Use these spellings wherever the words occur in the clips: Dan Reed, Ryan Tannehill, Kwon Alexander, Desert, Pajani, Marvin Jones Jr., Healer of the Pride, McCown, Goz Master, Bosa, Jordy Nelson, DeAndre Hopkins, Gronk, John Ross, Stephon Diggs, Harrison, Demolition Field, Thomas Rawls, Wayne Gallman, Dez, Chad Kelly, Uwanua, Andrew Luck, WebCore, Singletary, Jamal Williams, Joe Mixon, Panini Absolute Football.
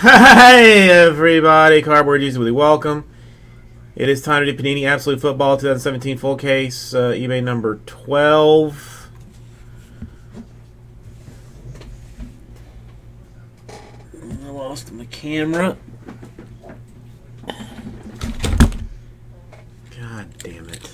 Hey everybody, Cardboard Usually welcome. It is time to do Panini Absolute Football 2017 full case, eBay number 12. I lost my camera. God damn it.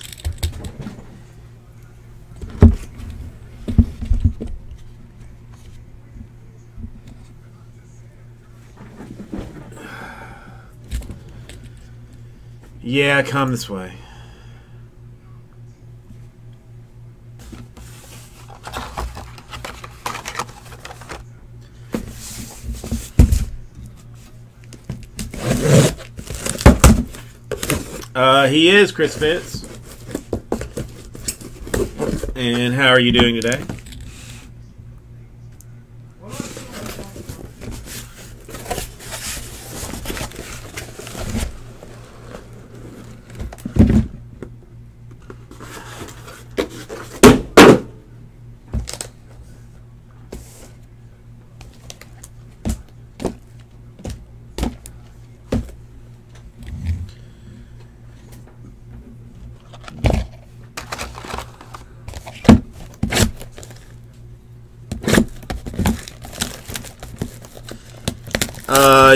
Yeah, come this way. He is Chris Fitz. And how are you doing today?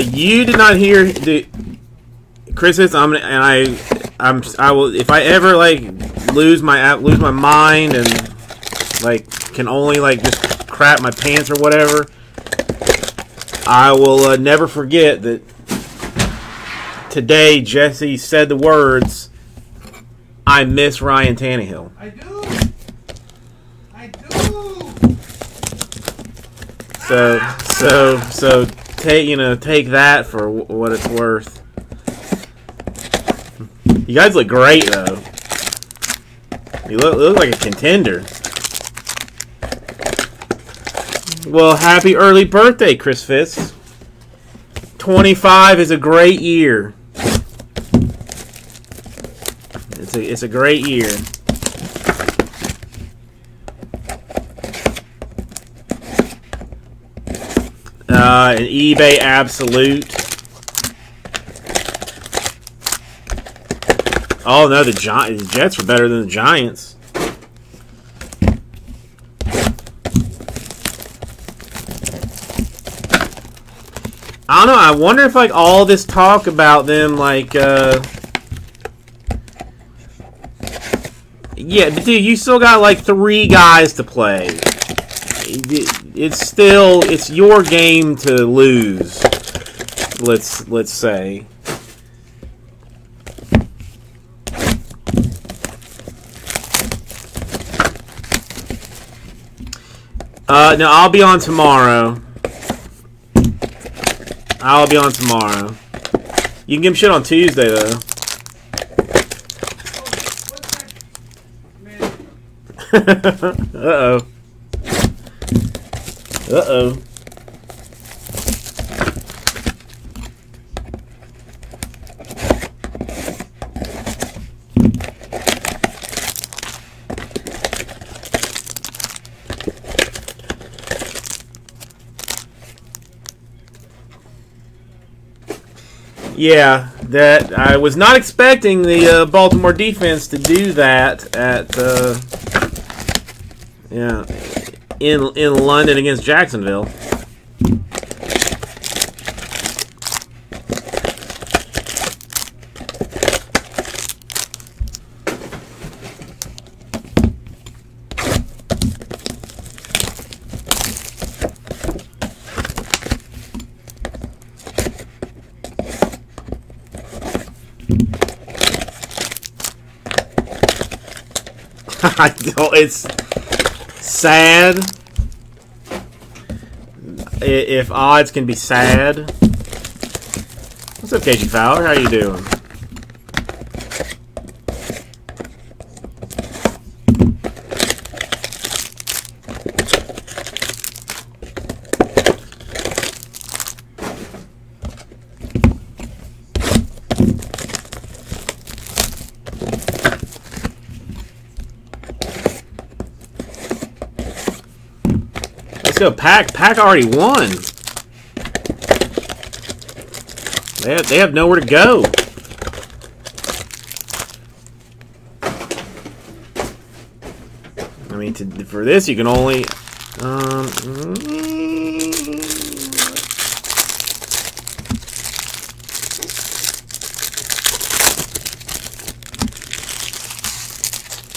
You did not hear the Chris Fitz. I will if I ever like lose my mind and like can only like just crap my pants or whatever. I will never forget that today Jesse said the words, "I miss Ryan Tannehill." I do. I do. So. Take that for what it's worth. You guys look great, though. You look like a contender. Well, happy early birthday, Chris Fitz. 25 is a great year. It's a great year. An eBay Absolute. Oh no, the Jets were better than the Giants. I don't know. I wonder if like all this talk about them, like, yeah, but dude, you still got like 3 guys to play. It's your game to lose. Let's say. No, I'll be on tomorrow. I'll be on tomorrow. You can give him shit on Tuesday though. Uh-oh. Uh-oh. Yeah, that I was not expecting the Baltimore defense to do that at the yeah. In London against Jacksonville. I know it's sad. If odds can be sad. What's up, KG Fowler? How you doing? Let's go, Pack. Pack already won. They have nowhere to go. I mean, for this, you can only...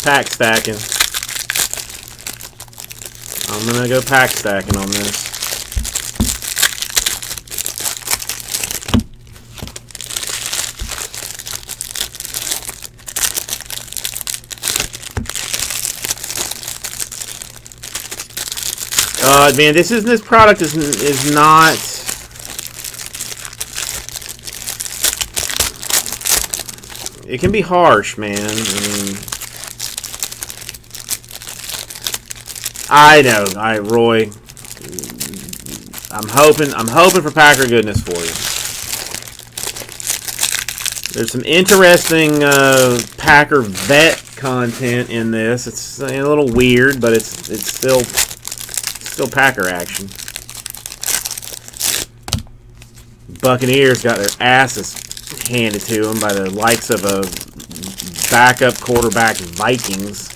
pack stacking. I'm going to go pack stacking on this. Man, this product is not. It can be harsh, man. I know. All right, Roy. I'm hoping for Packer goodness for you. There's some interesting Packer vet content in this. It's a little weird, but it's still. Still Packer action. Buccaneers got their asses handed to them by the likes of a backup quarterback Vikings.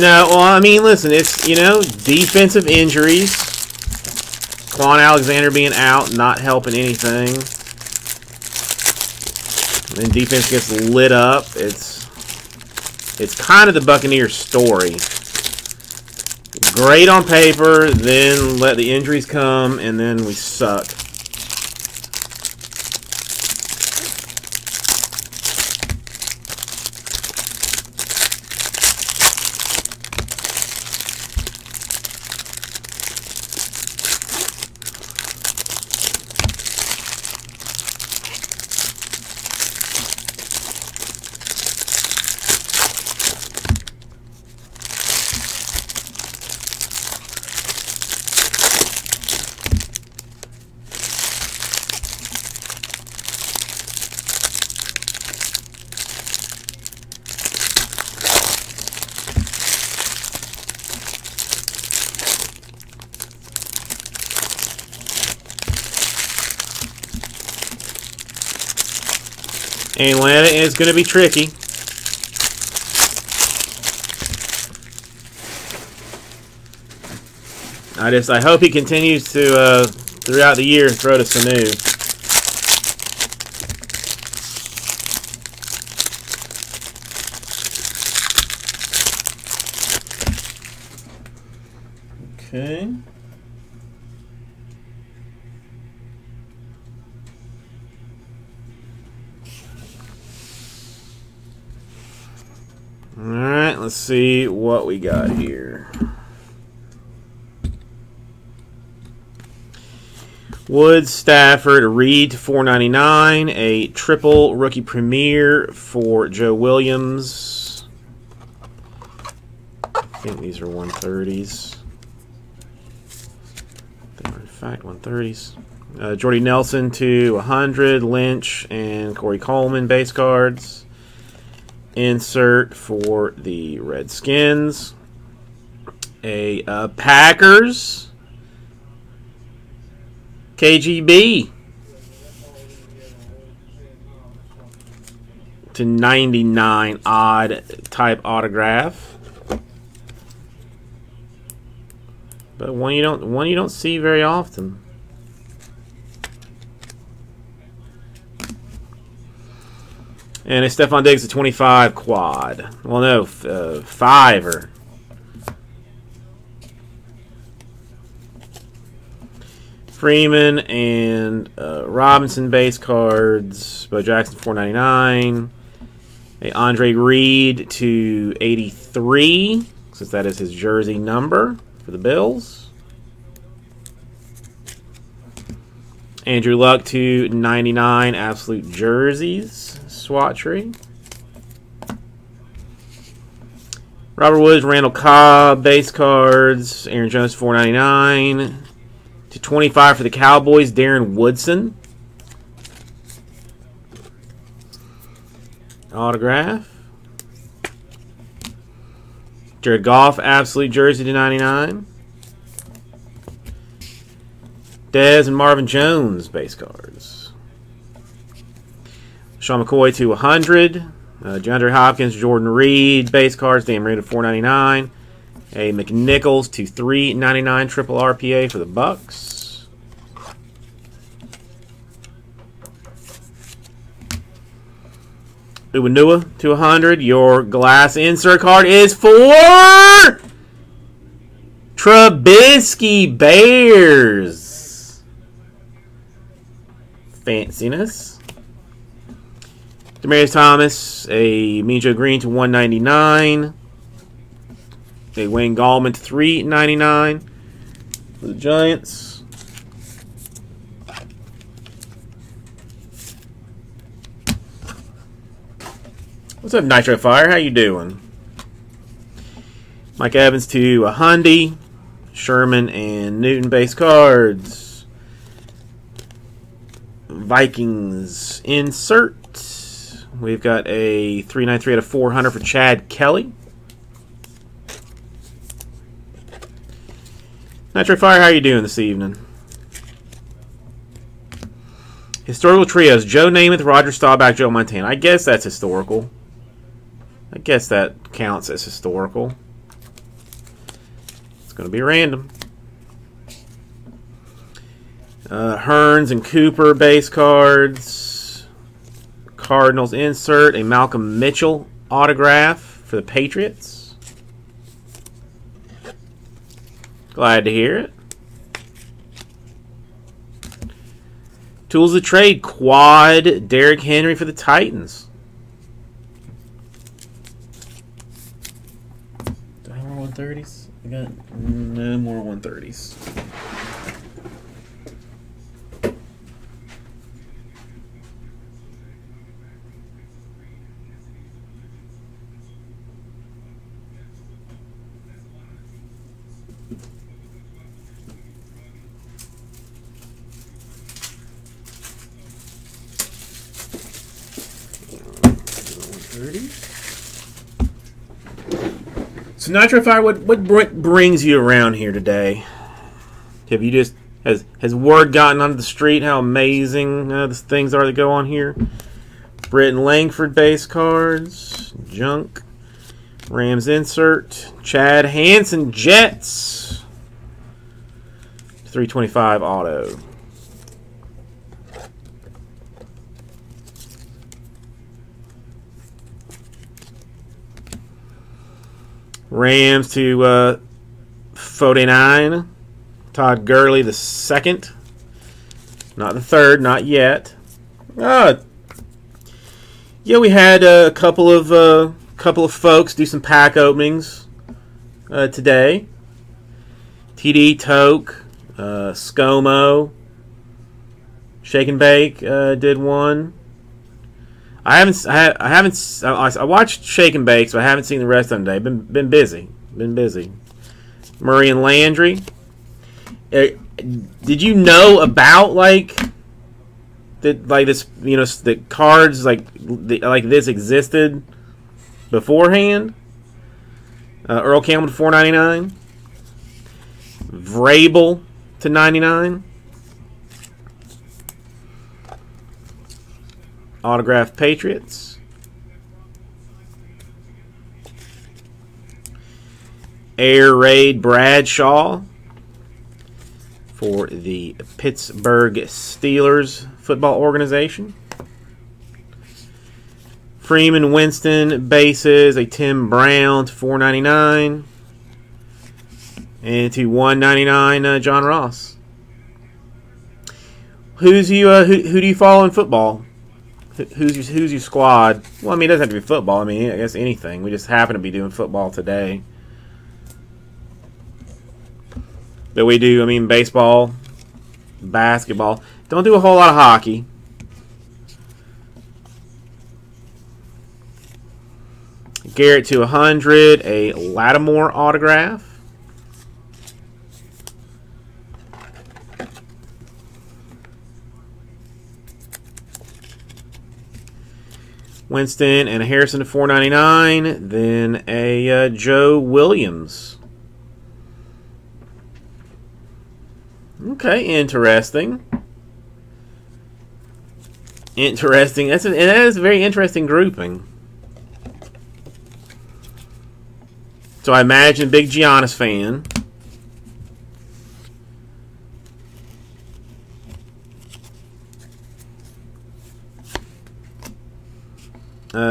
No, well, I mean, listen, it's, you know, defensive injuries. Kwon Alexander being out, not helping anything. And then defense gets lit up. It's kind of the Buccaneers story. Great on paper, then let the injuries come, and then we suck. Atlanta is going to be tricky. I hope he continues to throughout the year throw to Sanu. Okay. Alright, let's see what we got here. Woods, Stafford, Reed $4.99, a triple rookie premiere for Joe Williams. I think these are 130s. They are in fact 130s. Jordy Nelson /100, Lynch and Corey Coleman base cards. Insert for the Redskins. A Packers. KGB. /99 odd type autograph. But one you don't see very often. And a Stephon Diggs /25 quad. Well, no, fiver. Freeman and Robinson base cards. Bo Jackson $4.99. Andre Reed to 83, since that is his jersey number for the Bills. Andrew Luck to 99, Absolute Jerseys, SWAT tree. Robert Woods, Randall Cobb, base cards. Aaron Jones, 499. To 25 for the Cowboys, Darren Woodson. Autograph. Jared Goff, Absolute Jersey to 99. Dez and Marvin Jones, base cards. Sean McCoy to 100. DeAndre Hopkins, Jordan Reed, base cards. Dan Reed to 499. A McNichols to 399, triple RPA for the Bucks. Uwanua to 100. Your glass insert card is for Trubisky Bears. Fanciness. Demaryius Thomas, a Mejo Green to 199. A Wayne Gallman to 399 for the Giants. What's up, Nitro Fire? How you doing? Mike Evans to a Hundy. Sherman and Newton base cards. Vikings insert. We've got a 393 out of 400 for Chad Kelly. Nitro Fire, how are you doing this evening? Historical trios: Joe Namath, Roger Staubach, Joe Montana. I guess that's historical. I guess that counts as historical. It's going to be random. Hearns and Cooper base cards. Cardinals insert. A Malcolm Mitchell autograph for the Patriots. Glad to hear it. Tools of trade. Quad Derrick Henry for the Titans. Do I have more 130s? I got no more 130s. So Nitro Fire, what brings you around here today? Have you just has word gotten onto the street how amazing the things are that go on here? Britt and Langford base cards, junk, Rams insert, Chad Hansen Jets, 325 auto. Rams to 49. Todd Gurley the second. Not the third, not yet. Yeah, we had a couple of folks do some pack openings today. TD Toke, ScoMo, Shake and Bake did one. I watched Shake and Bake, so I haven't seen the rest of them today. Been busy. Been busy. Murray and Landry. Did you know about this? You know, the cards like this existed beforehand. Earl Campbell to 499. Vrabel to 99. Autograph Patriots. Air Raid Bradshaw for the Pittsburgh Steelers football organization. Freeman Winston bases, a Tim Brown to 499. And to 199, John Ross. Who do you follow in football? who's your squad? Well, I mean, it doesn't have to be football. I mean, I guess anything. We just happen to be doing football today. That we do, I mean, baseball, basketball. Don't do a whole lot of hockey. Garrett to 100, a Lattimore autograph. Winston and Harrison to 499, then a Joe Williams. Okay, interesting. Interesting. That is a very interesting grouping. So I imagine a big Giannis fan.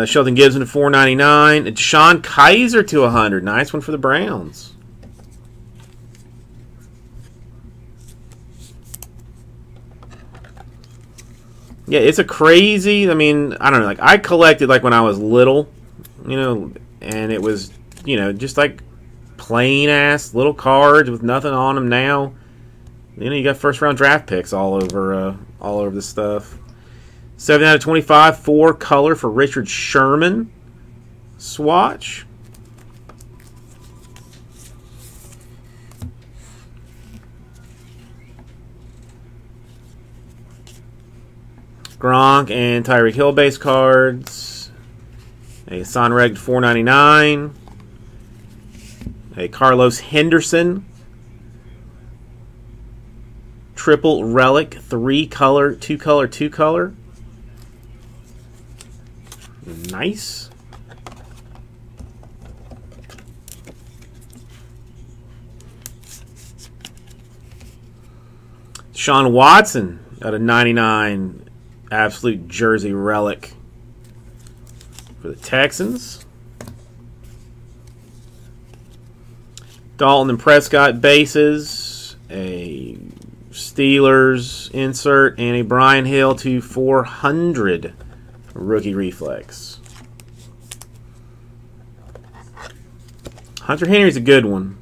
Sheldon Gibson to 499. Deshaun Kaiser to 100. Nice one for the Browns. Yeah, it's a crazy. I mean, I don't know. Like I collected like when I was little, you know, and it was, you know, just like plain ass little cards with nothing on them. Now, you know, you got first round draft picks all over this stuff. 7/25, 4 color for Richard Sherman. Swatch. Gronk and Tyreek Hill base cards. A Sonreg to 499. A Carlos Henderson. Triple relic, 3 color, 2 color, 2 color. Nice. Sean Watson got a 99 absolute jersey relic for the Texans. Dalton and Prescott bases, a Steelers insert, and a Brian Hill to 400. Rookie reflex. Hunter Henry's a good one.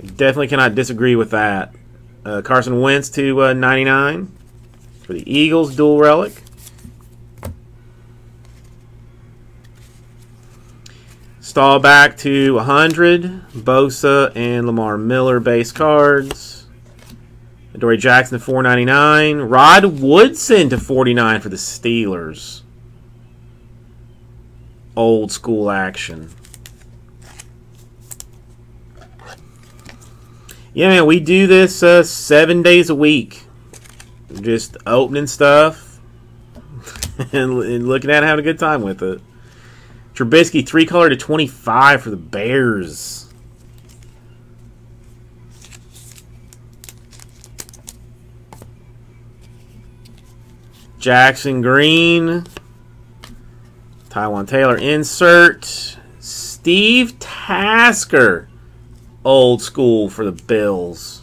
Definitely cannot disagree with that. Carson Wentz to 99 for the Eagles, dual relic. Staubach to 100. Bosa and Lamar Miller base cards. Adoree Jackson to 499. Rod Woodson to 49 for the Steelers. Old school action. Yeah, man, we do this 7 days a week. Just opening stuff and looking at it and having a good time with it. Trubisky, 3 color to 25 for the Bears. Jackson Green, Tywan Taylor insert, Steve Tasker, old school for the Bills.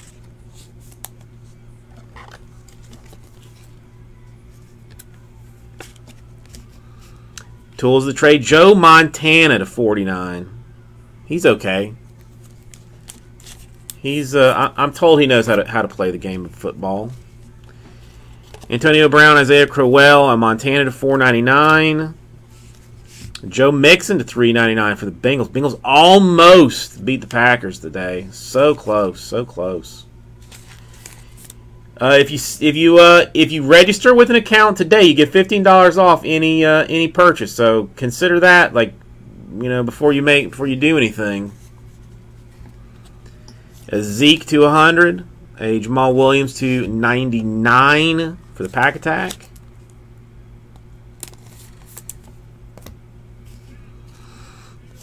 Tools of the trade, Joe Montana to 49. He's okay. He's I'm told he knows how to play the game of football. Antonio Brown, Isaiah Crowell, a Montana to 499. Joe Mixon to 399 for the Bengals. Bengals almost beat the Packers today. So close, so close. If you register with an account today, you get $15 off any purchase. So consider that, like, you know, before you do anything. A Zeke to 100. A Jamal Williams to 99 for the Pack Attack.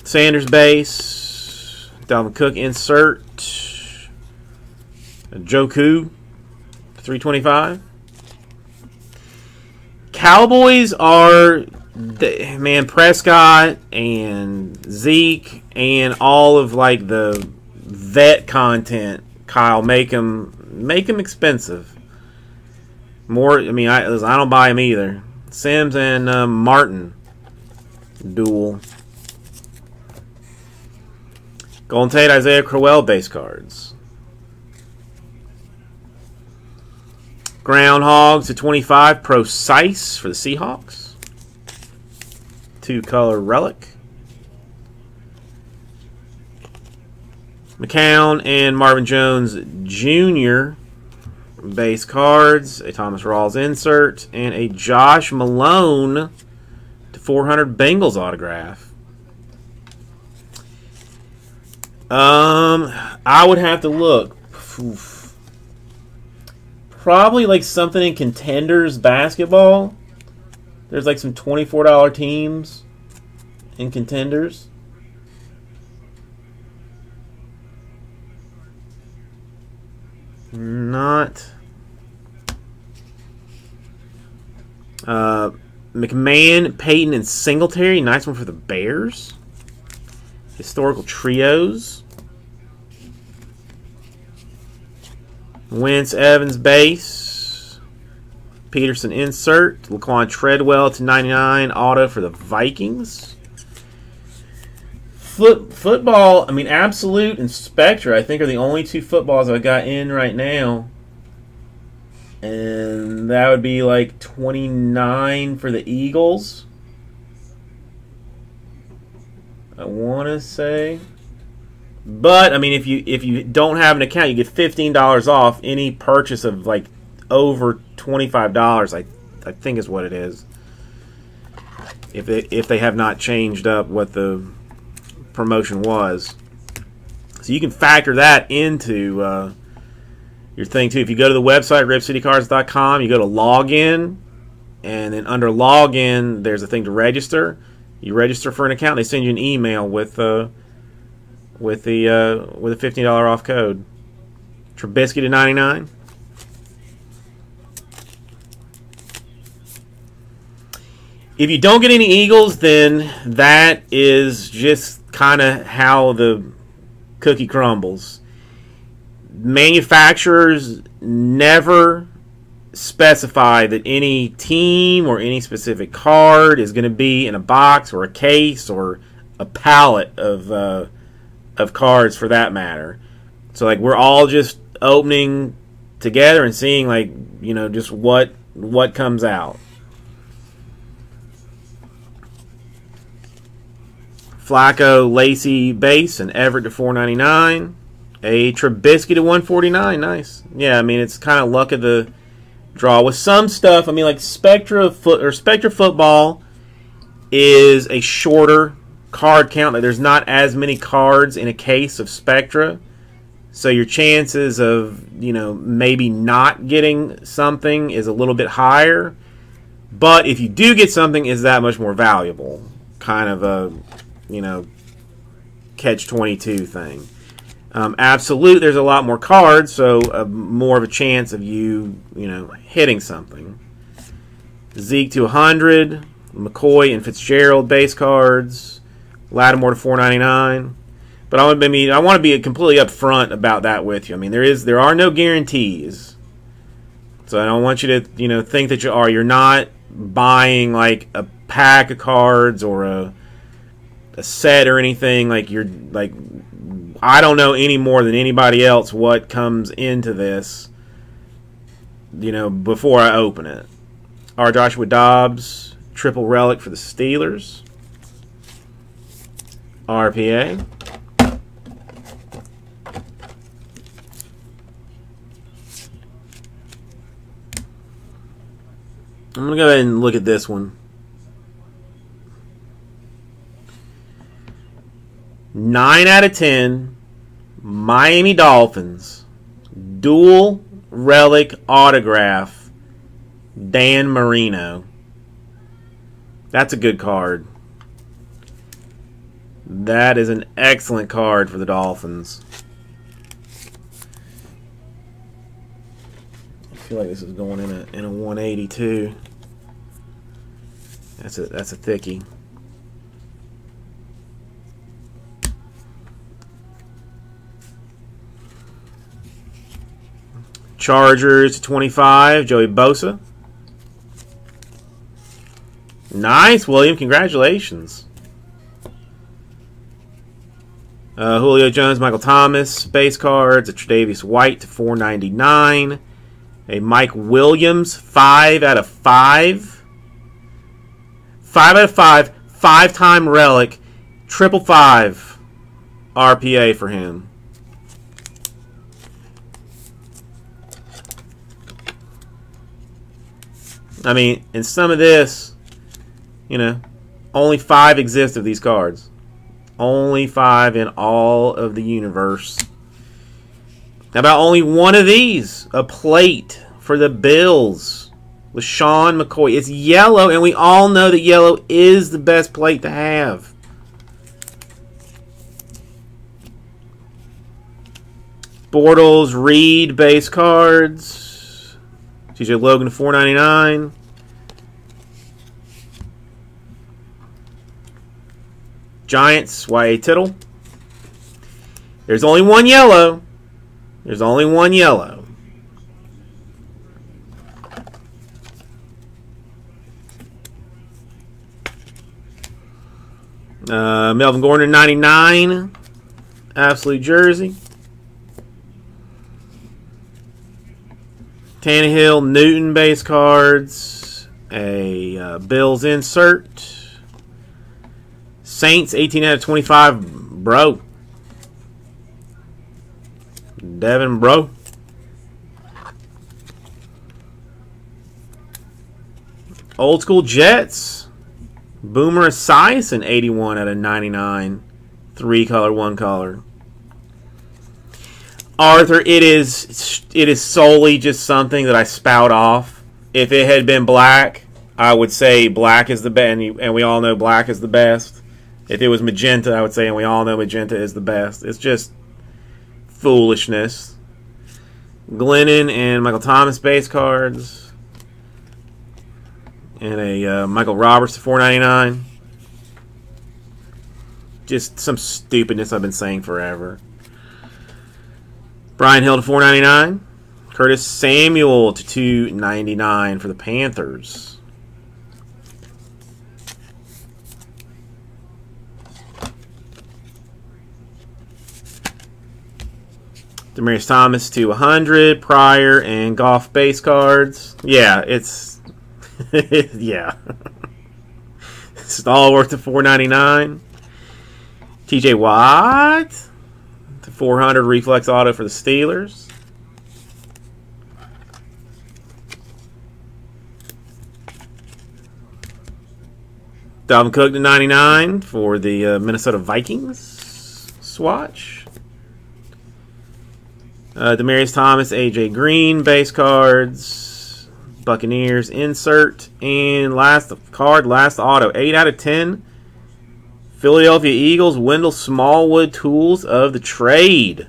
Sanders base. Dalvin Cook insert. Joku, 325. Cowboys are, man, Prescott and Zeke and all of, like, the vet content. Kyle, make them expensive. More, I mean, I don't buy them either. Sims and Martin duel. Golden Tate, Isaiah Crowell base cards. Groundhog to 25, Procise for the Seahawks. Two-color relic. McCown and Marvin Jones Jr. base cards. A Thomas Rawls insert. And a Josh Malone to 400 Bengals autograph. I would have to look. Oof. Probably like something in Contenders Basketball. There's like some $24 teams in Contenders. Not. McMahon, Peyton, and Singletary. Nice one for the Bears. Historical trios. Wentz, Evans, base. Peterson, insert. Laquan Treadwell to 99, auto for the Vikings. Football, I mean, Absolute and Spectra, I think, are the only two footballs I've got in right now. And that would be like 29 for the Eagles, I want to say. But I mean, if you don't have an account, you get $15 off any purchase of like over $25. I think is what it is. If they have not changed up what the promotion was, so you can factor that into your thing too. If you go to the website ripcitycards.com, you go to login, and then under login there's a thing to register. You register for an account, they send you an email with a $15 off code. Trubisky to 99. If you don't get any Eagles, then that is just kind of how the cookie crumbles. Manufacturers never specify that any team or any specific card is going to be in a box or a case or a pallet of cards for that matter. So like, we're all just opening together and seeing, like, you know, just what comes out. Flacco, Lacey base, and Everett to 499. A Trubisky to 149. Nice. Yeah, I mean, it's kind of luck of the draw with some stuff. I mean, like Spectra football is a shorter card count. Like, there's not as many cards in a case of Spectra, so your chances of, you know, maybe not getting something is a little bit higher. But if you do get something, it's that much more valuable. Kind of a, you know, catch-22 thing. Absolute, there's a lot more cards, so more of a chance of you hitting something. Zeke to 100, McCoy and Fitzgerald base cards, Lattimore to 499. But I want to be completely upfront about that with you. I mean, there are no guarantees, so I don't want you to think that you're not buying like a pack of cards or a set or anything. Like, you're like, I don't know any more than anybody else what comes into this, before I open it. Our Joshua Dobbs, triple relic for the Steelers. RPA. I'm going to go ahead and look at this one. 9/10, Miami Dolphins, dual relic autograph, Dan Marino. That's a good card. That is an excellent card for the Dolphins. I feel like this is going in a 182. That's a thickie. Chargers /25, Joey Bosa. Nice, William. Congratulations. Julio Jones, Michael Thomas, base cards. A Tre'Davious White /499. A Mike Williams, 5/5. 5/5. 5-time relic. 555 RPA for him. I mean, in some of this, you know, only 5 exist of these cards. Only 5 in all of the universe. How about only one of these? A plate for the Bills with Sean McCoy. It's yellow, and we all know that yellow is the best plate to have. Bortles, Reed, base cards. TJ Logan /499. Giants, Y.A. Tittle. There's only one yellow. There's only one yellow. Melvin Gordon /99. Absolute jersey. Tannehill, Newton, base cards. A Bills insert. Saints, 18/25, bro. Devin, bro. Old School Jets. Boomer Esiason, 81/99. 3-color, 1-color. Arthur, it is solely just something that I spout off. If it had been black, I would say black is the best, and we all know black is the best. If it was magenta, I would say, and we all know magenta is the best. It's just foolishness. Glennon and Michael Thomas base cards. And a Michael Roberts /499. Just some stupidness I've been saying forever. Brian Hill /499. Curtis Samuel /299 for the Panthers. Demaryius Thomas /200, Pryor and Goff base cards. Yeah, it's yeah. It's all worth the $4.99. TJ Watt /400 reflex auto for the Steelers. Dalvin Cook /99 for the Minnesota Vikings swatch. Demaryius Thomas, AJ Green, base cards, Buccaneers insert, and last auto, 8/10, Philadelphia Eagles, Wendell Smallwood, tools of the trade,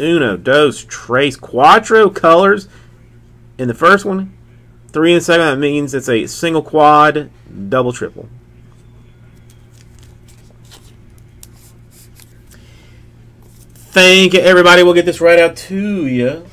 uno, dos, tres, cuatro colors in the first one, 3 in the second. That means it's a single quad, double, triple. Thank you, everybody. We'll get this right out to you.